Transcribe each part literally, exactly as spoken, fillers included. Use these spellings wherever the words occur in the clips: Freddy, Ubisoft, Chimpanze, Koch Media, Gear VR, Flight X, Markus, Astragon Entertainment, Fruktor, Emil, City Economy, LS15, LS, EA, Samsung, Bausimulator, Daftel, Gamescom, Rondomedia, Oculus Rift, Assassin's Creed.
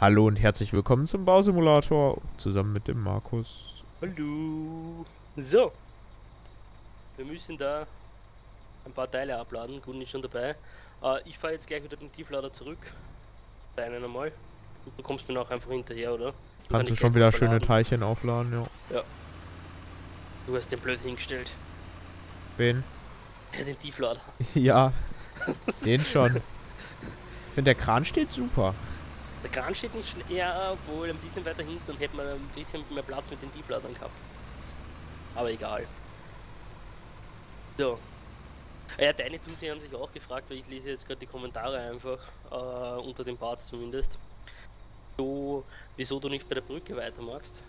Hallo und herzlich willkommen zum Bausimulator, zusammen mit dem Markus. Hallo. So, wir müssen da ein paar Teile abladen, Gunni ist schon dabei. Äh, ich fahre jetzt gleich wieder mit dem Tieflader zurück, deinen einmal. Und du kommst mir auch einfach hinterher, oder? Du Kannst kann du schon wieder verladen. schöne Teilchen aufladen, ja. Ja. Du hast den blöd hingestellt. Wen? Ja, den Tieflader. Ja, den schon. Ich finde, der Kran steht super. Der Kran steht nicht schlechter, obwohl ein bisschen weiter hinten hätte man ein bisschen mehr Platz mit den Tiefladern gehabt. Aber egal. So. Ja, deine Zuseher haben sich auch gefragt, weil ich lese jetzt gerade die Kommentare einfach, äh, unter den Parts zumindest. So, wieso du nicht bei der Brücke weitermachst?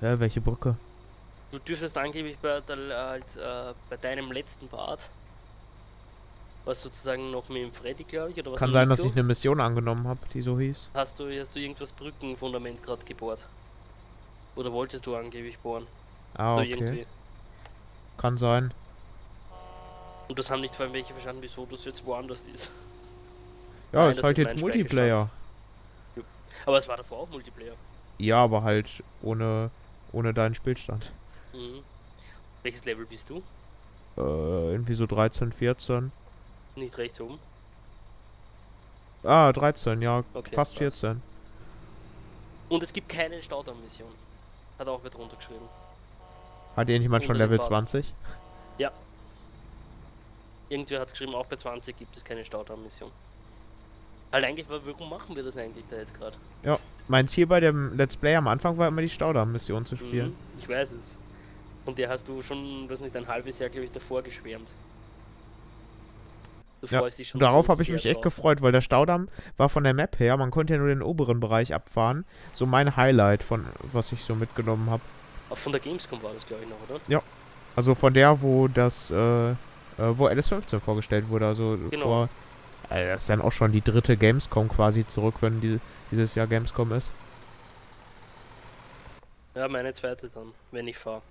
Ja, welche Brücke? Du dürftest angeblich bei, der, halt, äh, bei deinem letzten Part, was sozusagen noch mit dem Freddy, glaube ich, oder was? Kann sein, dass ich eine Mission angenommen habe, die so hieß. Hast du, hast du irgendwas Brückenfundament gerade gebohrt? Oder wolltest du angeblich bohren? Ah, oder okay. Irgendwie. Kann sein. Und das haben nicht vor allem welche verstanden, wieso das jetzt woanders ist. Ja, Nein, ist halt jetzt Multiplayer. Ja. Aber es war davor auch Multiplayer. Ja, aber halt ohne, ohne deinen Spielstand. Mhm. Welches Level bist du? Äh, irgendwie so dreizehn, vierzehn. Nicht rechts oben? Ah, dreizehn, ja. Okay, fast vierzehn. Und es gibt keine Staudamm-Mission. Hat auch mit runtergeschrieben. Hat irgendjemand schon Level zwanzig? Ja. Irgendwer hat geschrieben, auch bei zwanzig gibt es keine Staudamm-Mission. Halt eigentlich, warum machen wir das eigentlich da jetzt gerade? Ja, mein Ziel bei dem Let's Play am Anfang war immer die Staudamm-Mission zu spielen. Mhm, ich weiß es. Und der hast du schon, weiß nicht, ein halbes Jahr, glaube ich, davor geschwärmt. Du ja, freust dich schon. Darauf so habe ich mich drauf. echt gefreut, weil der Staudamm war von der Map her, man konnte ja nur den oberen Bereich abfahren. So mein Highlight, von was ich so mitgenommen habe. Von der Gamescom war das, glaube ich, noch, oder? Ja. Also von der, wo das, äh, wo L S fünfzehn vorgestellt wurde, also genau. vor... Also das ist dann auch schon die dritte Gamescom quasi zurück, wenn die, dieses Jahr Gamescom ist. Ja, meine zweite dann, wenn ich fahre.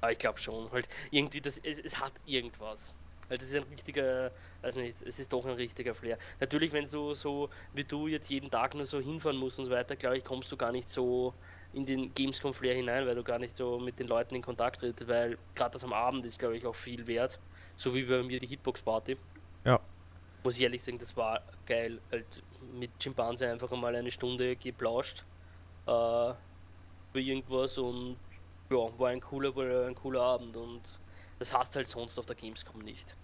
Aber ich glaube schon, halt irgendwie, das, es, es hat irgendwas. Halt, das ist ein richtiger, weiß nicht, es ist doch ein richtiger Flair. Natürlich, wenn du so, wie du jetzt jeden Tag nur so hinfahren musst und so weiter, glaube ich, kommst du gar nicht so in den Gamescom-Flair hinein, weil du gar nicht so mit den Leuten in Kontakt trittst, weil gerade das am Abend ist, glaube ich, auch viel wert. So wie bei mir die Hitbox-Party. Ja. Muss ich ehrlich sagen, das war geil. Halt mit Chimpanze einfach mal eine Stunde geplauscht äh, für irgendwas und ja, war ein cooler, war ein cooler Abend und das hast du halt sonst auf der Gamescom nicht.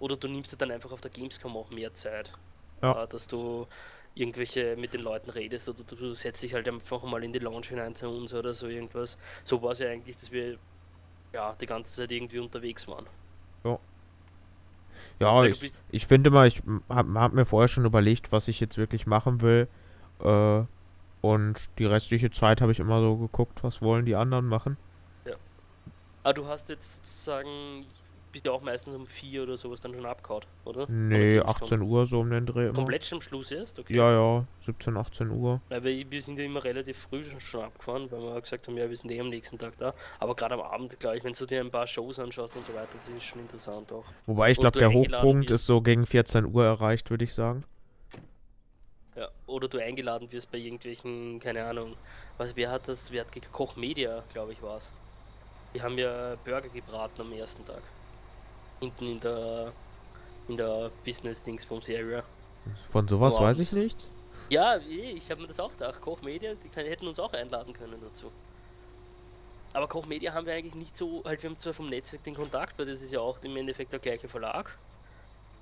Oder du nimmst dir dann einfach auf der Gamescom auch mehr Zeit, ja. äh, dass du irgendwelche mit den Leuten redest oder du, du setzt dich halt einfach mal in die Lounge hinein zu uns oder so irgendwas. So war es ja eigentlich, dass wir ja die ganze Zeit irgendwie unterwegs waren. Ja. Ja, ich, ich finde mal, ich habe hab mir vorher schon überlegt, was ich jetzt wirklich machen will. Äh, und die restliche Zeit habe ich immer so geguckt, was wollen die anderen machen. Ja. Aber du hast jetzt sozusagen, bist ja auch meistens um vier oder sowas dann schon abgehauen, oder? Nee, achtzehn Uhr so um den Dreh. Immer. Komplett schon am Schluss erst? Okay. Ja, ja, siebzehn, achtzehn Uhr. Weil wir, wir sind ja immer relativ früh schon, schon abgefahren, weil wir gesagt haben, ja, wir sind eh am nächsten Tag da. Aber gerade am Abend, glaube ich, wenn du dir ein paar Shows anschaust und so weiter, das ist schon interessant auch. Wobei ich glaube, der Hochpunkt ist so gegen vierzehn Uhr erreicht, würde ich sagen. Ja, oder du eingeladen wirst bei irgendwelchen, keine Ahnung, was, wer hat das, wer hat Koch Media, glaube ich, war es. Die haben ja Burger gebraten am ersten Tag. Hinten in der, in der Business-Dingsbums-Area. Von sowas weiß ich nicht. Ja, ich habe mir das auch gedacht. Koch Media, die kann, hätten uns auch einladen können dazu. Aber Koch Media haben wir eigentlich nicht so, halt wir haben zwar vom Netzwerk den Kontakt, weil das ist ja auch im Endeffekt der gleiche Verlag,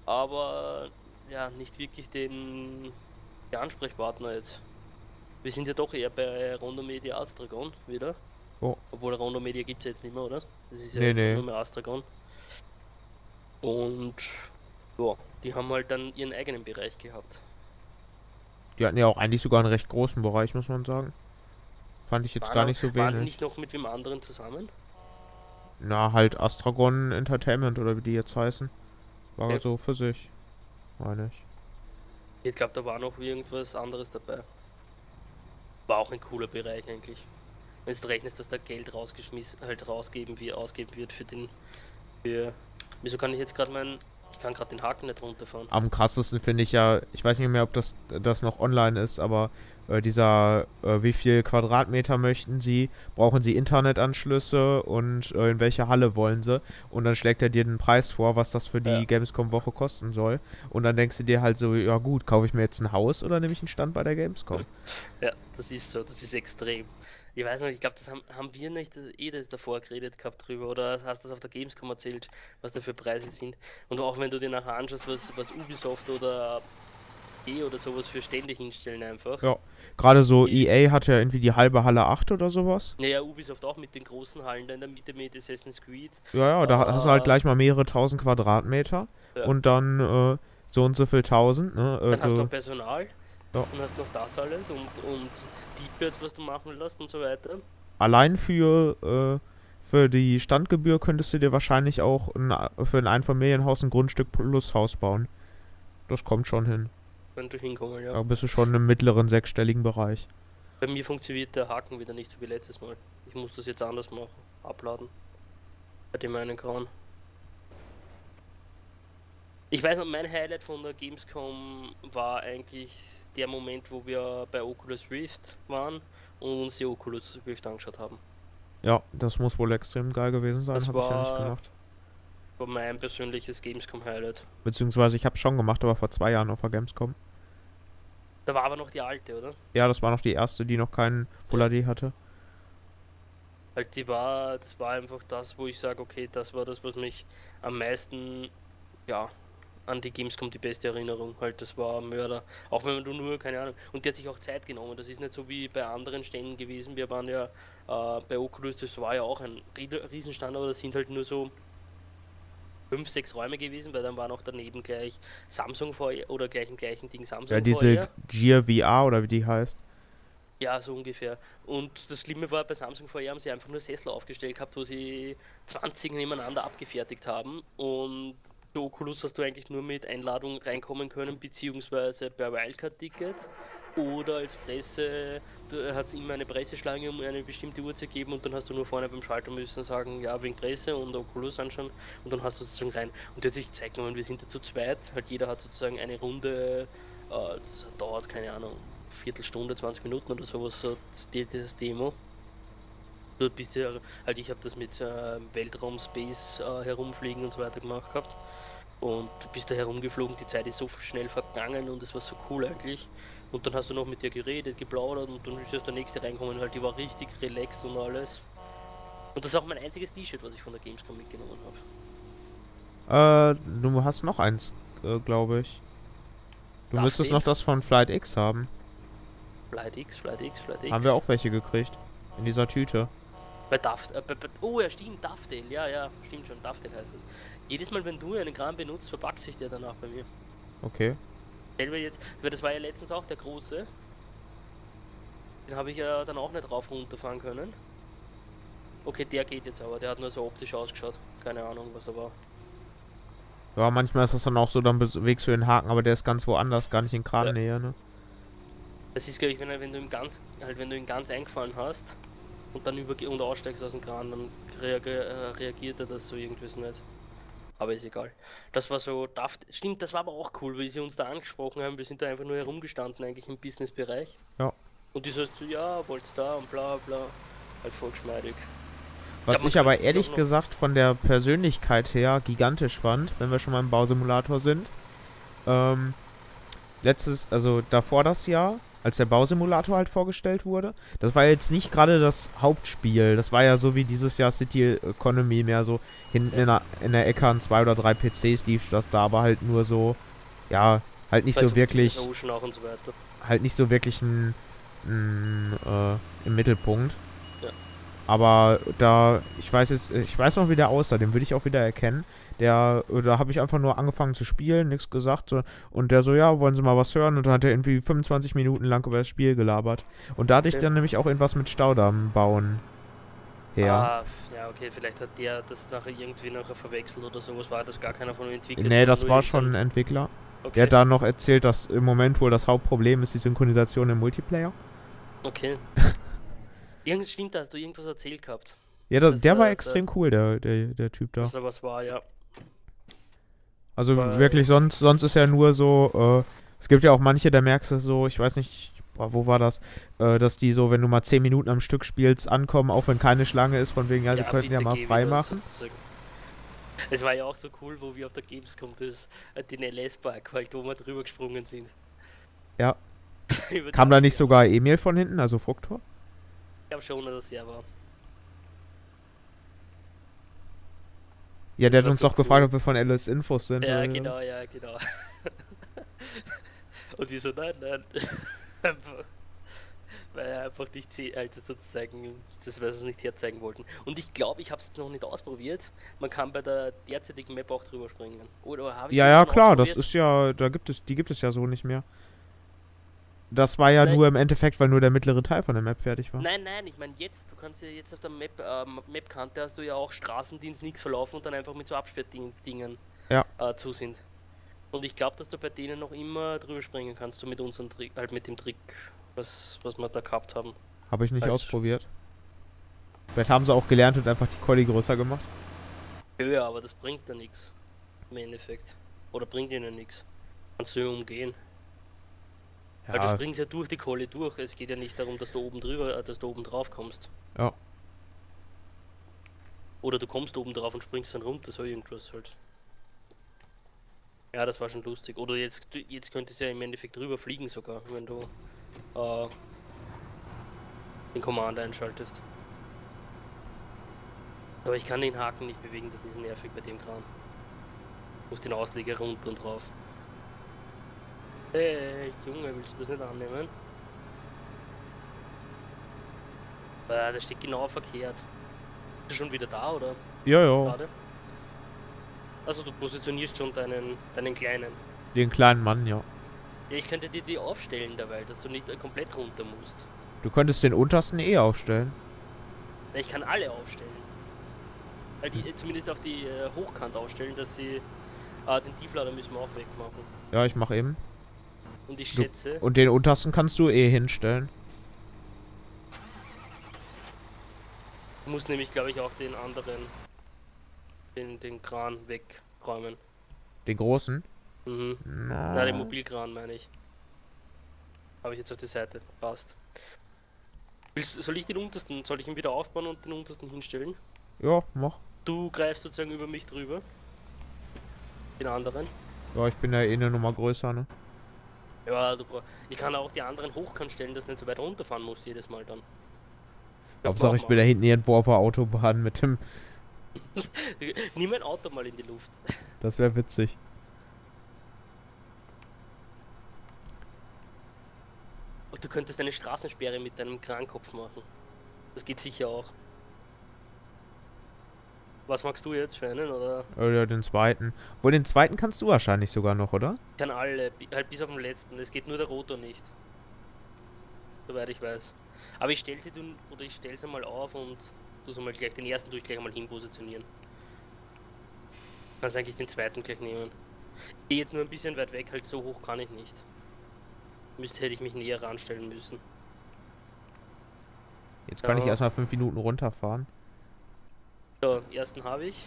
aber ja, nicht wirklich den, den Ansprechpartner jetzt. Wir sind ja doch eher bei Rondomedia Astragon wieder. Oh. Obwohl Rondomedia gibt es ja jetzt nicht mehr, oder? Das ist ja nee, jetzt nee. nur mehr Astragon. Und ja, die haben halt dann ihren eigenen Bereich gehabt. Die hatten ja auch eigentlich sogar einen recht großen Bereich, muss man sagen. Fand ich jetzt waren gar nicht so wenig. Waren die nicht noch mit wem anderen zusammen? Na, halt Astragon Entertainment oder wie die jetzt heißen. War okay. so für sich. Meine ich. Ich glaube, da war noch irgendwas anderes dabei. War auch ein cooler Bereich eigentlich. Wenn du rechnest, was da Geld rausgeschmissen, halt rausgeben, wie ausgeben wird für den. Für Wieso kann ich jetzt gerade mein Ich kann gerade den Haken nicht runterfahren. Am krassesten finde ich ja, ich weiß nicht mehr, ob das, das noch online ist, aber äh, dieser, äh, wie viel Quadratmeter möchten Sie, brauchen Sie Internetanschlüsse und äh, in welche Halle wollen Sie? Und dann schlägt er dir den Preis vor, was das für die ja. Gamescom-Woche kosten soll. Und dann denkst du dir halt so, ja gut, kaufe ich mir jetzt ein Haus oder nehme ich einen Stand bei der Gamescom? Ja, das ist so, das ist extrem. Ich weiß nicht, ich glaube, das haben, haben wir nicht eh das davor geredet gehabt drüber, oder hast du das auf der Gamescom erzählt, was da für Preise sind? Und auch wenn du dir nachher anschaust, was, was Ubisoft oder E A oder sowas für Stände hinstellen einfach. Ja, gerade so E A hat ja irgendwie die halbe Halle acht oder sowas. Naja, Ubisoft auch mit den großen Hallen da in der Mitte mit Assassin's Creed. Ja, ja, da äh, hast du halt gleich mal mehrere tausend Quadratmeter ja. und dann äh, so und so viel tausend. Ne? Dann also, hast du noch Personal. Ja. Und hast noch das alles und, und die Birds, was du machen lässt und so weiter. Allein für, äh, für die Standgebühr könntest du dir wahrscheinlich auch ein, für ein Einfamilienhaus ein Grundstück plus Haus bauen. Das kommt schon hin. Könnte hinkommen, ja. Da bist du schon im mittleren sechsstelligen Bereich. Bei mir funktioniert der Haken wieder nicht so wie letztes Mal. Ich muss das jetzt anders machen. Abladen. Bei dem einen Kran. Ich weiß noch, mein Highlight von der Gamescom war eigentlich der Moment, wo wir bei Oculus Rift waren und uns die Oculus Rift angeschaut haben. Ja, das muss wohl extrem geil gewesen sein, habe ich ja nicht gemacht. Das war mein persönliches Gamescom-Highlight. Beziehungsweise ich habe es schon gemacht, aber vor zwei Jahren auf der Gamescom. Da war aber noch die alte, oder? Ja, das war noch die erste, die noch keinen Full H D hatte. Halt, die war, das war einfach das, wo ich sage, okay, das war das, was mich am meisten, ja... an die Gamescom die beste Erinnerung, halt das war Mörder, auch wenn du nur, keine Ahnung, und der hat sich auch Zeit genommen, das ist nicht so wie bei anderen Ständen gewesen, wir waren ja äh, bei Oculus, das war ja auch ein Riesenstand, aber das sind halt nur so fünf, sechs Räume gewesen, weil dann waren auch daneben gleich Samsung vorher, oder gleich im gleichen Ding Samsung ja, diese Gear V R oder wie die heißt. Ja, so ungefähr. Und das Schlimme war, bei Samsung vorher haben sie einfach nur Sessel aufgestellt gehabt, wo sie zwanzig nebeneinander abgefertigt haben und so Oculus hast du eigentlich nur mit Einladung reinkommen können, beziehungsweise per Wildcard-Ticket oder als Presse, da hat es immer eine Presseschlange um eine bestimmte Uhrzeit gegeben und dann hast du nur vorne beim Schalter müssen sagen, ja wegen Presse und Oculus anschauen und dann hast du sozusagen rein. Und jetzt ich zeig mal, wir sind da zu zweit, halt jeder hat sozusagen eine Runde, äh, das dauert keine Ahnung, Viertelstunde, zwanzig Minuten oder sowas, so das Demo. Dort bist du halt, ich habe das mit äh, Weltraum, Space äh, herumfliegen und so weiter gemacht gehabt und du bist da herumgeflogen, die Zeit ist so schnell vergangen und es war so cool eigentlich und dann hast du noch mit dir geredet, geplaudert und dann ist erst der nächste reinkommen, halt die war richtig relaxed und alles und das ist auch mein einziges T-Shirt, was ich von der Gamescom mitgenommen habe. Äh, du hast noch eins, äh, glaube ich. Du Daftel. Müsstest noch das von Flight X haben. Flight X, Flight X, Flight X. Haben wir auch welche gekriegt, in dieser Tüte. Bei Daftel, äh, bei, bei, oh ja stimmt, Daftel, ja, ja, stimmt schon, Daftel heißt das. Jedes Mal, wenn du einen Kram benutzt, verpackt sich der danach bei mir. Okay. Selber jetzt, weil das war ja letztens auch der große. Den habe ich ja dann auch nicht rauf runterfahren können. Okay, der geht jetzt aber, der hat nur so optisch ausgeschaut. Keine Ahnung, was da war. Ja, manchmal ist das dann auch so, dann bewegst du den Haken, aber der ist ganz woanders, gar nicht in Krannähe, ja. Ne? Das ist, glaube ich, wenn, wenn du ihn ganz, halt, wenn du ihn ganz eingefahren hast, und dann über und aussteigst aus dem Kran, dann reagier, reagiert er das so irgendwie nicht. Aber ist egal. Das war so, daft, stimmt, das war aber auch cool, weil sie uns da angesprochen haben, wir sind da einfach nur herumgestanden eigentlich im Businessbereich. Ja. Und die sagst so, ja, wollt's da und bla bla, halt voll geschmeidig. Was ich aber ehrlich gesagt von der Persönlichkeit her gigantisch fand, wenn wir schon mal im Bausimulator sind. Ähm, letztes, also davor das Jahr, als der Bausimulator halt vorgestellt wurde. Das war jetzt nicht gerade das Hauptspiel. Das war ja so wie dieses Jahr City Economy, mehr so hinten in der, in der Ecke an zwei oder drei P Cs lief das da, aber halt nur so, ja, halt nicht so wirklich, halt nicht so wirklich ein, ein äh, im Mittelpunkt. Ja. Aber da, ich weiß jetzt, ich weiß noch, wie der aussah, den würde ich auch wieder erkennen. Der, da habe ich einfach nur angefangen zu spielen, nichts gesagt und der so, ja, wollen Sie mal was hören? Und dann hat er irgendwie fünfundzwanzig Minuten lang über das Spiel gelabert. Und da hatte ich dann nämlich auch irgendwas mit Staudamm bauen. Ja. Ah, ja, okay, vielleicht hat der das nachher irgendwie nachher verwechselt oder sowas, war das gar keiner von den Entwicklern? Nee, das war schon ein Entwickler. Okay. Der hat da noch erzählt, dass im Moment wohl das Hauptproblem ist die Synchronisation im Multiplayer. Okay. Irgendwas stimmt, da hast du irgendwas erzählt gehabt. Ja, das, das, der das, war das, extrem das, cool, der, der, der Typ da. Das aber was war, ja. Also weil wirklich, sonst, sonst ist ja nur so, äh, es gibt ja auch manche, da merkst du so, ich weiß nicht, wo war das, äh, dass die so, wenn du mal zehn Minuten am Stück spielst, ankommen, auch wenn keine Schlange ist, von wegen, ja, wir ja, könnten ja mal freimachen. Es war ja auch so cool, wo wir auf der Gamescom das, den L S-Park, halt, wo wir drüber gesprungen sind. Ja. Kam da nicht sogar Emil von hinten, also Fruktor? Ich glaube schon, dass das ja war. Ja, der das hat uns so doch cool gefragt, ob wir von L S Infos sind. Ja, oder genau, ja, genau. Und wieso nein, nein. Weil er einfach nicht also sozusagen, das was sie nicht herzeigen wollten. Und ich glaube, ich habe es jetzt noch nicht ausprobiert. Man kann bei der derzeitigen Map auch drüber springen. Oder habe ich ja, ja, klar, das ist ja, da gibt es, die gibt es ja so nicht mehr. Das war ja nein. nur im Endeffekt, weil nur der mittlere Teil von der Map fertig war. Nein, nein, ich meine jetzt, du kannst ja jetzt auf der Map, äh, Map-Kante hast du ja auch Straßen, die ins Nix verlaufen und dann einfach mit so Absperrdingen ja. äh, zu sind. Und ich glaube, dass du bei denen noch immer drüber springen kannst, so mit unserem Trick, halt mit dem Trick, was, was wir da gehabt haben. Habe ich nicht also ausprobiert. Vielleicht haben sie auch gelernt und einfach die Collie größer gemacht. Ja, aber das bringt ja nichts. Im Endeffekt. Oder bringt ihnen nichts. Kannst du ja umgehen. Ja. Weil das bringst ja durch die Kohle durch. Es geht ja nicht darum, dass du oben drüber, dass du oben drauf kommst. Ja. Oder du kommst oben drauf und springst dann runter, so irgendwas halt. Ja, das war schon lustig. Oder jetzt, jetzt könntest du ja im Endeffekt drüber fliegen sogar, wenn du äh, den Commander einschaltest. Aber ich kann den Haken nicht bewegen, das ist nervig bei dem Kran. Ich muss den Ausleger runter und drauf. Hey, Junge, willst du das nicht annehmen? Ah, das steht genau verkehrt. Bist du schon wieder da, oder? Ja, ja. Also du positionierst schon deinen, deinen kleinen. Den kleinen Mann, ja. Ja, ich könnte dir die aufstellen dabei, dass du nicht komplett runter musst. Du könntest den untersten eh aufstellen. Ja, ich kann alle aufstellen. Weil die, zumindest auf die äh, Hochkant aufstellen, dass sie... Ah, den Tieflader müssen wir auch wegmachen. Ja, ich mach eben. Und ich schätze... Du, und den untersten kannst du eh hinstellen. Du musst nämlich, glaube ich, auch den anderen... Den, den Kran wegräumen. Den großen? Mhm. No. Na, den Mobilkran meine ich. Habe ich jetzt auf die Seite. Passt. Willst, soll ich den untersten... Soll ich ihn wieder aufbauen und den untersten hinstellen? Ja, mach. Du greifst sozusagen über mich drüber. Den anderen. Ja, ich bin ja eh eine Nummer größer, ne? Ja, du brauchst... Ich kann auch die anderen hochkant stellen, dass du nicht so weit runterfahren musst jedes Mal dann. Hauptsache, ich bin da hinten irgendwo auf der Autobahn mit dem... Nimm ein Auto mal in die Luft. Das wäre witzig. Und du könntest eine Straßensperre mit deinem Krankopf machen. Das geht sicher auch. Was magst du jetzt für einen, oder? Oder den zweiten. Wohl den zweiten kannst du wahrscheinlich sogar noch, oder? Ich kann alle, halt bis auf den letzten. Es geht nur der Rotor nicht. Soweit ich weiß. Aber ich stell sie, oder ich stell sie mal auf und du soll mal gleich den ersten durch gleich mal hin positionieren. Kannst eigentlich den zweiten gleich nehmen. Ich gehe jetzt nur ein bisschen weit weg, halt so hoch kann ich nicht. Müsste, hätte ich mich näher ranstellen müssen. Jetzt kann ja. ich erstmal fünf Minuten runterfahren. So, ersten habe ich.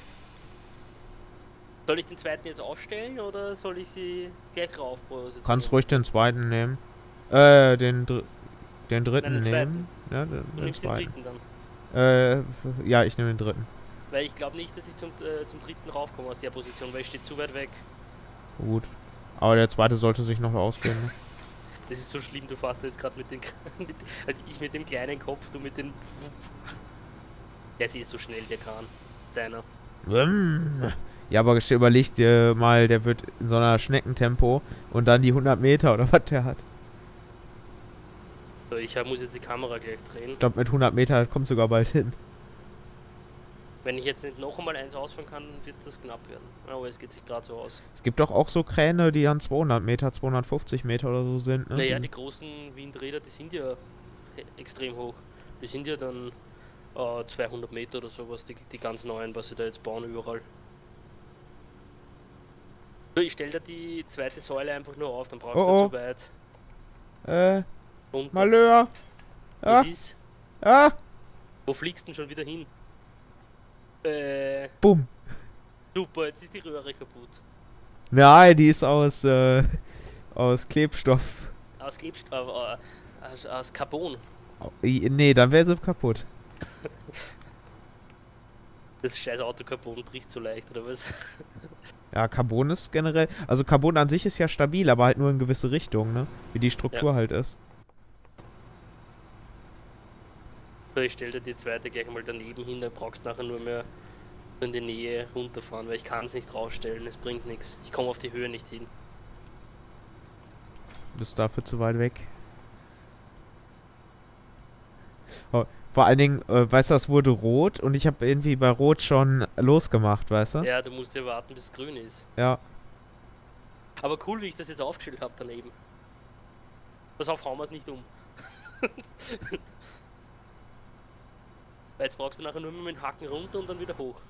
Soll ich den zweiten jetzt aufstellen oder soll ich sie gleich rauf positionieren? Kannst ruhig den zweiten nehmen. Äh, den, dr den dritten Nein, den nehmen. Zweiten. Ja, den, du den nimmst zweiten. den dritten dann. Äh, ja, ich nehme den dritten. Weil ich glaube nicht, dass ich zum, äh, zum dritten raufkomme aus der Position, weil ich stehe zu weit weg. Gut. Aber der zweite sollte sich noch ausgehen. Ne? Das ist so schlimm, du fährst jetzt gerade mit den... Mit, also ich mit dem kleinen Kopf, du mit dem... Der ist so schnell, der Kran. Deiner. Ja, aber überleg dir mal, der wird in so einer Schneckentempo und dann die hundert Meter oder was der hat. So, ich hab, muss jetzt die Kamera gleich drehen. Ich glaube, mit hundert Meter kommt sogar bald hin. Wenn ich jetzt nicht noch einmal eins ausfahren kann, wird das knapp werden. Aber es geht sich gerade so aus. Es gibt doch auch so Kräne, die an zweihundert Meter, zweihundertfünfzig Meter oder so sind. Ne? Naja, die großen Windräder, die sind ja extrem hoch. Die sind ja dann... Uh, zweihundert Meter oder sowas, die, die ganz neuen, was sie da jetzt bauen, überall. So, ich stelle da die zweite Säule einfach nur auf, dann brauchst oh, du oh. zu weit. Äh, runter. Malheur! Was ah. ist? Ah. Wo fliegst du denn schon wieder hin? Äh... Bumm! Super, jetzt ist die Röhre kaputt. Nein, die ist aus, äh, aus Klebstoff. Aus Klebstoff, äh, aus, aus Carbon. Nee, dann wäre sie kaputt. Das scheiß Auto Carbon bricht so leicht, oder was? Ja, Carbon ist generell... Also Carbon an sich ist ja stabil, aber halt nur in gewisse Richtungen, ne? Wie die Struktur ja. halt ist. So, ich stell dir die zweite gleich mal daneben hin, dann brauchst du nachher nur mehr in die Nähe runterfahren, weil ich kann es nicht rausstellen, es bringt nichts. Ich komme auf die Höhe nicht hin. Das ist dafür zu weit weg. Oh, vor allen Dingen, äh, weißt du, das wurde rot und ich habe irgendwie bei rot schon losgemacht, weißt du? Ja, du musst ja warten, bis es grün ist. Ja. Aber cool, wie ich das jetzt aufgestellt habe daneben. Pass auf, hauen wir es nicht um. Weil jetzt brauchst du nachher nur mit dem Haken runter und dann wieder hoch.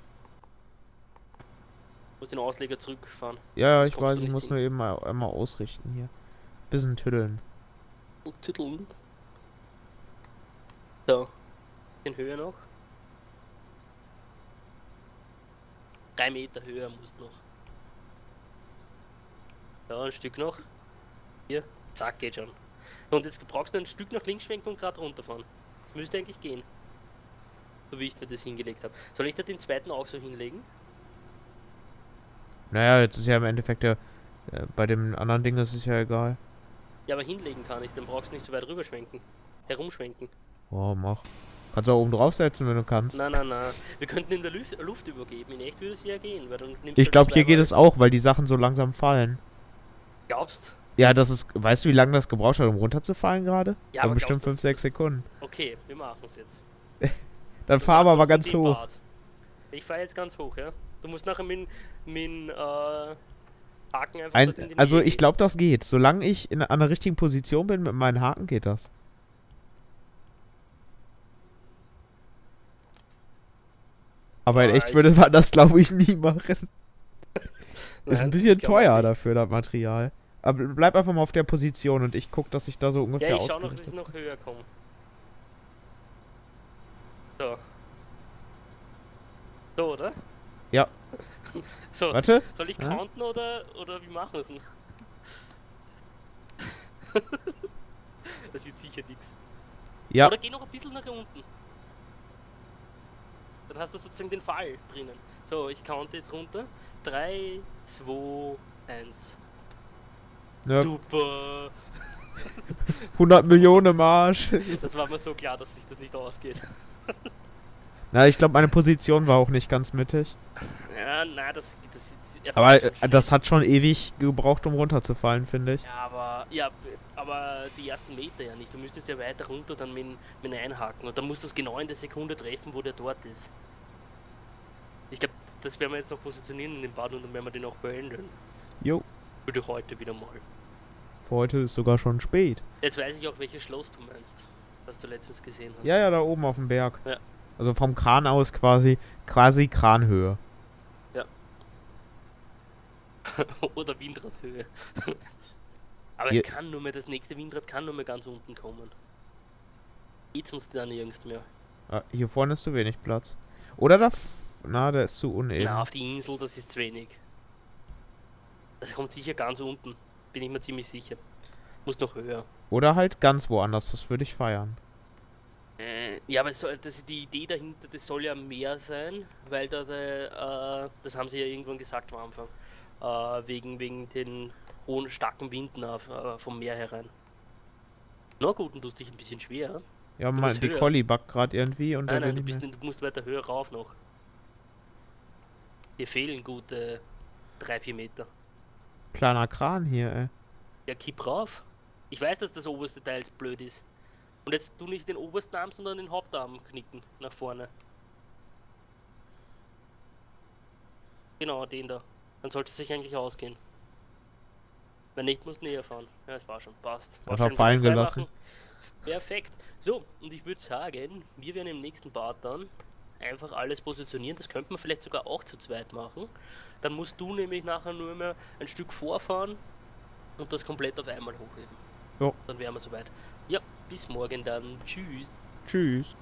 Du musst den Ausleger zurückfahren. Ja, ja, ich weiß, ich muss hin. Nur eben mal, mal ausrichten hier. Bisschen tütteln. Tütteln? So, bisschen höher noch. Drei Meter höher musst noch. So, ein Stück noch. Hier, zack, geht schon. Und jetzt brauchst du ein Stück nach links schwenken und gerade runterfahren. Das müsste eigentlich gehen. So wie ich dir das hingelegt habe. Soll ich da den zweiten auch so hinlegen? Naja, jetzt ist ja im Endeffekt ja... Äh, bei dem anderen Ding ist es ja egal. Ja, aber hinlegen kann ich, dann brauchst du nicht so weit rüberschwenken. Herumschwenken. Oh, mach. Kannst du auch oben draufsetzen, wenn du kannst. Nein, nein, nein. Wir könnten in der Luf Luft übergeben. In echt würde es ja gehen. Weil dann ich glaube, hier geht es auch, weil die Sachen so langsam fallen. Glaubst? Ja, das ist... Weißt du, wie lange das gebraucht hat, um runterzufallen gerade? Ja, dann aber bestimmt fünf, sechs Sekunden. Okay, wir machen es jetzt. Dann das fahren wir aber ganz hoch. Bad. Ich fahre jetzt ganz hoch, ja? Du musst nachher mit dem äh, Haken einfach... Ein, in den also ich glaube, das geht. Solange ich in einer richtigen Position bin mit meinen Haken, geht das. Aber in ja, echt würde man das, glaube ich, nie machen. Nein, ist ein bisschen teuer dafür, das Material. Aber bleib einfach mal auf der Position und ich gucke, dass ich da so ungefähr ja, ich schau noch, dass ich noch höher komme. So. So, oder? Ja. So, warte. Soll ich counten ja. oder, oder wie machen wir es denn? Das wird sicher nichts. Ja. Oder geh noch ein bisschen nach unten. Dann hast du sozusagen den Fall drinnen. So, ich counte jetzt runter. drei, zwei, eins. Ja. Super. hundert Millionen im Arsch. Das war mir so klar, dass sich das nicht ausgeht. Na, ich glaube, meine Position war auch nicht ganz mittig. Ja, na, das, das, das aber das hat schon ewig gebraucht, um runterzufallen, finde ich. Ja, aber, ja, aber die ersten Meter ja nicht. Du müsstest ja weiter runter dann mit, mit einhaken. Und dann musst du es genau in der Sekunde treffen, wo der dort ist. Ich glaube, das werden wir jetzt noch positionieren in den Baden und dann werden wir den auch beenden. Jo. Würde heute wieder mal. Für heute ist sogar schon spät. Jetzt weiß ich auch, welches Schloss du meinst, was du letztens gesehen hast. Ja, ja, da oben auf dem Berg. Ja. Also vom Kran aus quasi, quasi Kranhöhe. Ja. Oder Windradhöhe. Aber ja. Es kann nur mehr, das nächste Windrad kann nur mehr ganz unten kommen. Geht's uns dann nirgends mehr. Ah, hier vorne ist zu wenig Platz. Oder da, na, da ist zu uneben. Na, auf die Insel, das ist zu wenig. Das kommt sicher ganz unten. Bin ich mir ziemlich sicher. Muss noch höher. Oder halt ganz woanders, das würde ich feiern. Äh, ja, aber es soll, das, die Idee dahinter, das soll ja mehr sein, weil da, der, äh, das haben sie ja irgendwann gesagt am Anfang, äh, wegen, wegen den hohen, starken Winden auf, äh, vom Meer herein. Na gut, und tust dich ein bisschen schwer. Ja, man, die Colli backt gerade irgendwie und... Nein, nein, du, bist, du musst weiter höher rauf noch. Dir fehlen gute drei, vier Meter. Kleiner Kran hier, ey. Ja, kipp rauf. Ich weiß, dass das oberste Teil blöd ist. Und jetzt tu nicht den obersten Arm, sondern den Hauptarm knicken. Nach vorne. Genau, den da. Dann sollte es sich eigentlich ausgehen. Wenn nicht, musst du näher fahren. Ja, es war schon. Passt. Ich hab fallen gelassen. Perfekt. So, und ich würde sagen, wir werden im nächsten Part dann einfach alles positionieren. Das könnte man vielleicht sogar auch zu zweit machen. Dann musst du nämlich nachher nur mehr ein Stück vorfahren und das komplett auf einmal hochheben. Jo. Dann wären wir soweit. Ja, bis morgen dann. Tschüss. Tschüss.